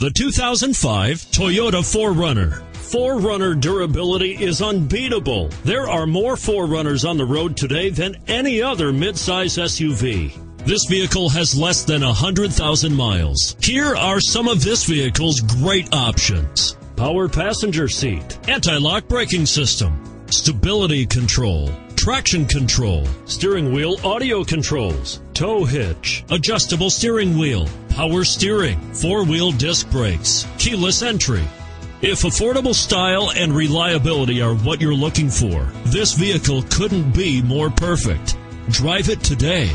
The 2005 Toyota 4Runner. 4Runner durability is unbeatable. There are more 4Runners on the road today than any other midsize SUV. This vehicle has less than 100,000 miles. Here are some of this vehicle's great options. Power passenger seat, anti-lock braking system, stability control, traction control, steering wheel audio controls, tow hitch, adjustable steering wheel, power steering, four-wheel disc brakes, keyless entry. If affordable style and reliability are what you're looking for, this vehicle couldn't be more perfect. Drive it today.